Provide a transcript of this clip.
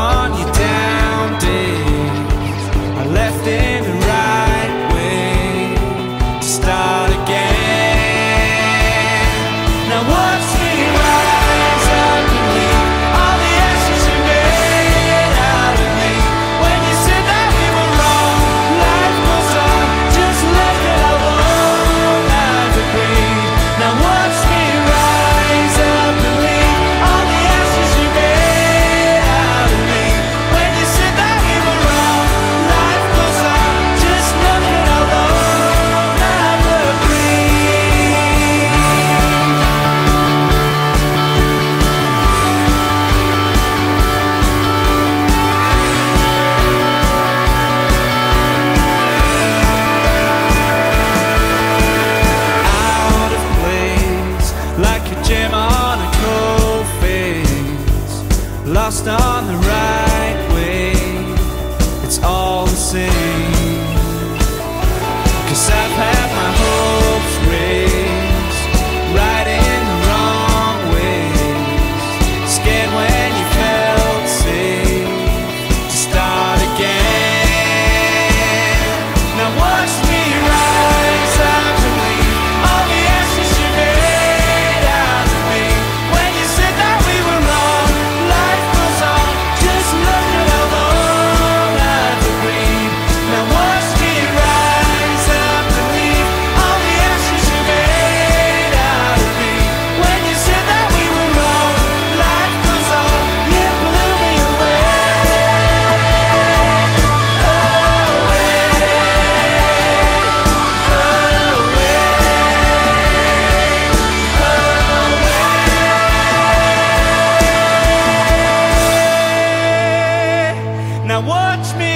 upon your down days. I left in the right way to start again. Now watch me rise underneath all the ashes you made out of me. When you said that we were wrong, life goes on, just left it alone, I agree. Now watch me rise underneath. Lost on the right way, it's all the same. 'Cause I've had my hopes raised, right in the wrong ways. Scared when you felt safe to start again. Now watch me rise up to leave all the ashes you made out of me. When you said that we were wrong, watch me.